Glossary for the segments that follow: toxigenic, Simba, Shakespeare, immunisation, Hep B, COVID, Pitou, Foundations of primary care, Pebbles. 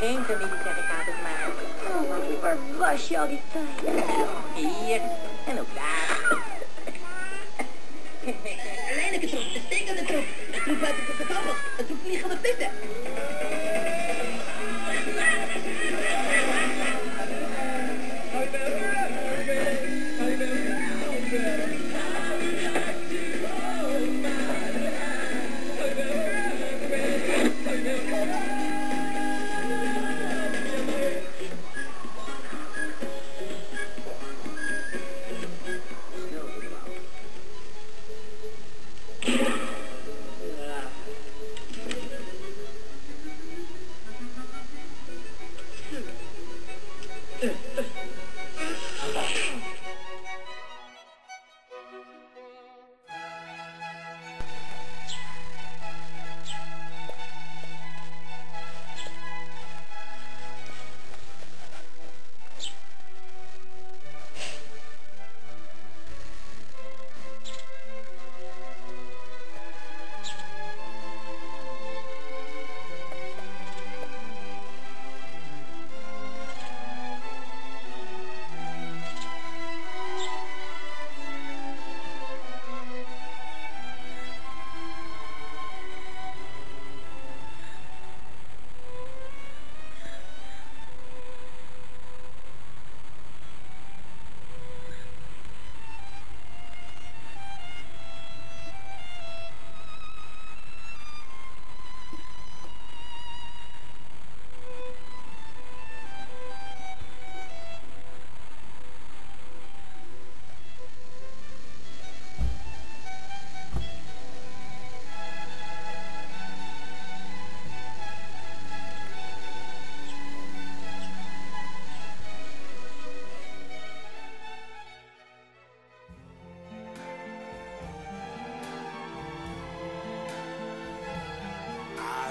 geen familiecertificaat op maken. Oh, waar was je al die tijd? Hier en ook daar. Lelijke troep, de stinkende troep. De troep uit de kokkappels, de troep vliegende pitten. I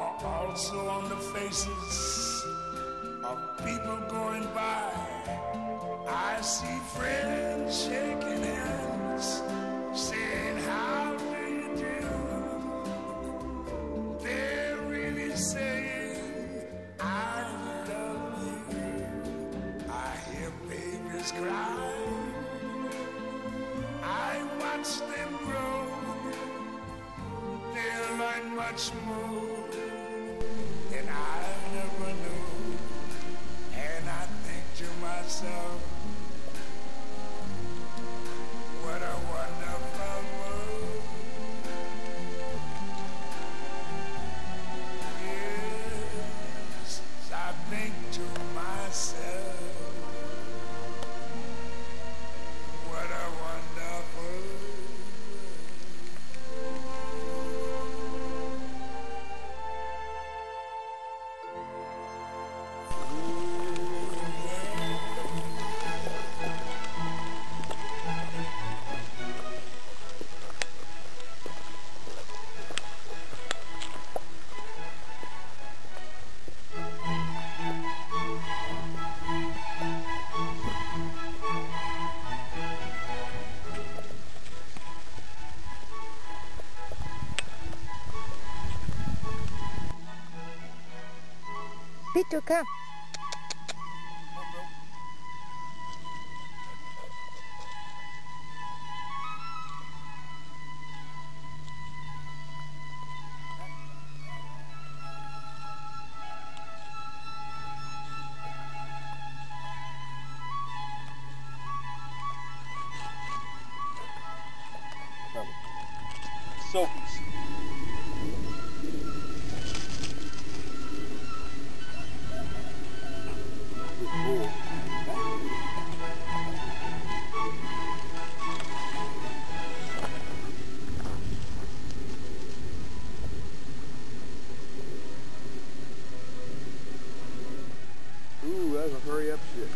are also on the faces of people going by. I see friends shaking hands, saying how do you do. They're really saying I love you. I hear babies cry, I watch them grow, they'll learn much more. Myself, what a wonderful world. Yes, I think to myself, what a wonderful Pitou, come. drive a hurry up ship.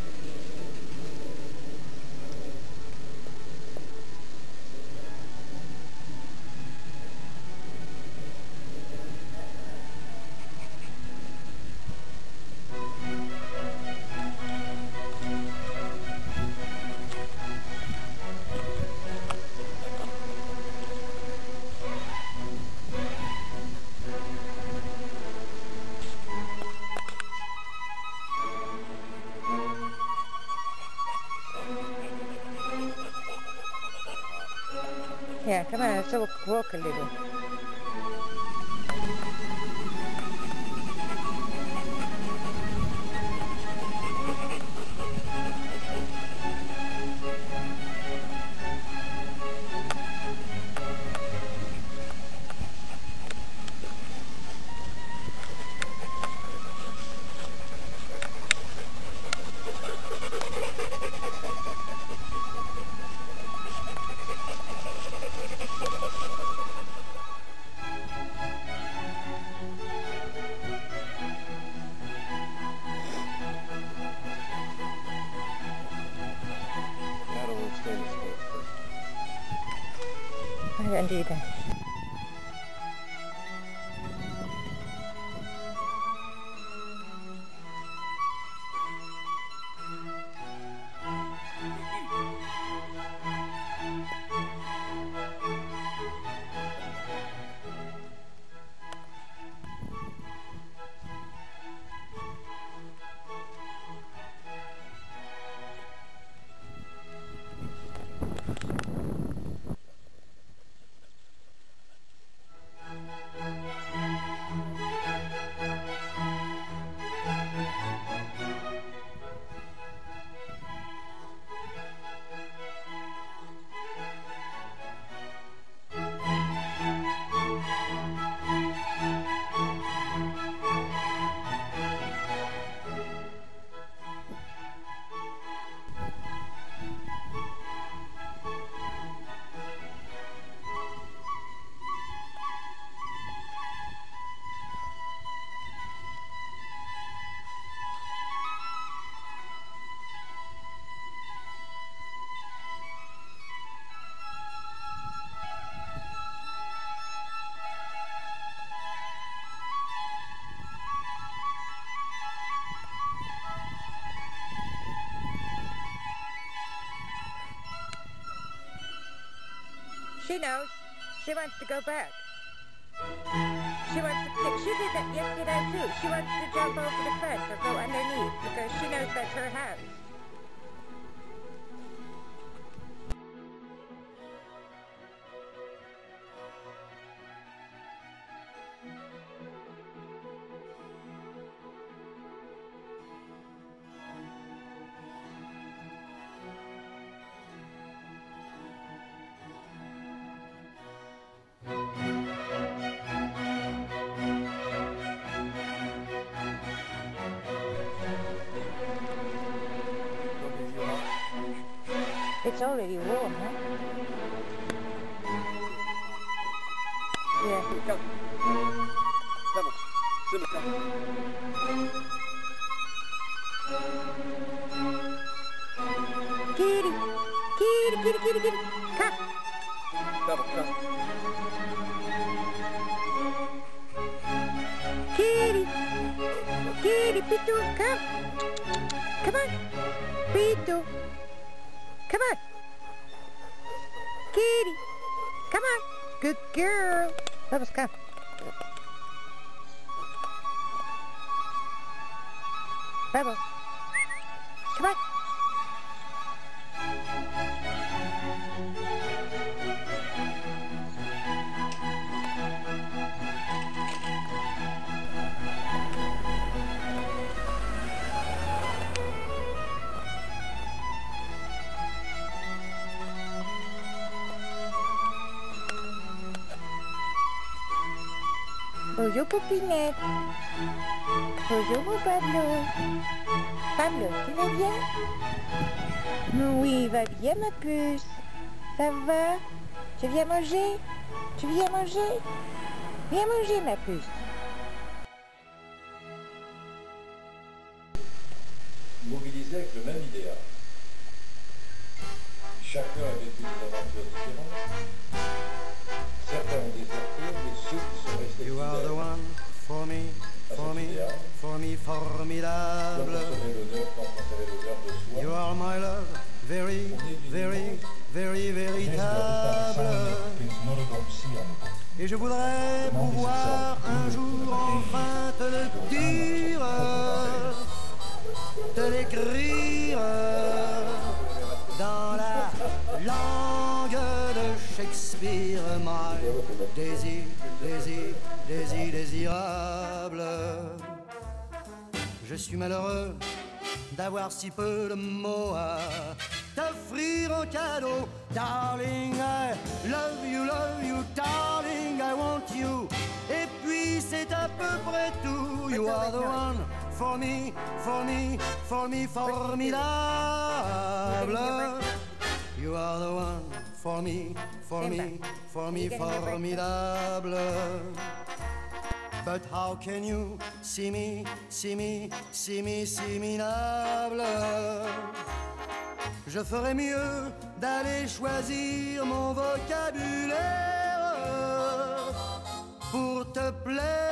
Yeah, come on, let's walk a little. Indeed. She knows. She wants to go back. She wants to... She did that yesterday too. She wants to jump over the fence or go underneath because she knows that's her house. It's already warm, huh? Yeah. Come. Pebbles. Simba, come. Kitty. Kitty, kitty, kitty, kitty. Come. Pebbles, come. Kitty. Kitty, Pitou, come. Come on. Pitou. Come on. Kitty. Come on. Good girl. Pebbles, come. Pebbles. Come on. Bonjour Popinette. Bonjour Pablo. Pablo, tu vas bien? Oui, va bien ma puce. Ça va? Tu viens manger? Tu viens manger? Viens manger ma puce. mobilisés avec le même idéal. Chacun a vécu des aventures différentes. Certains ont déserté, mais ceux qui sont restés fidèles à cet idéal, formidable. Quand on avait l'honneur de soi, you are my love, very véritable. Et je voudrais pouvoir un jour enfin te le dire, te l'écrire dans la langue de Shakespeare, my désirable. Je suis malheureux d'avoir si peu de mots à t'offrir en cadeau, darling, I love you, darling, I want you. Et puis c'est à peu près tout. You are the one for me, formidable. You are the one for me, formidable. But how can you see me nable? Je ferais mieux d'aller choisir mon vocabulaire pour te plaire.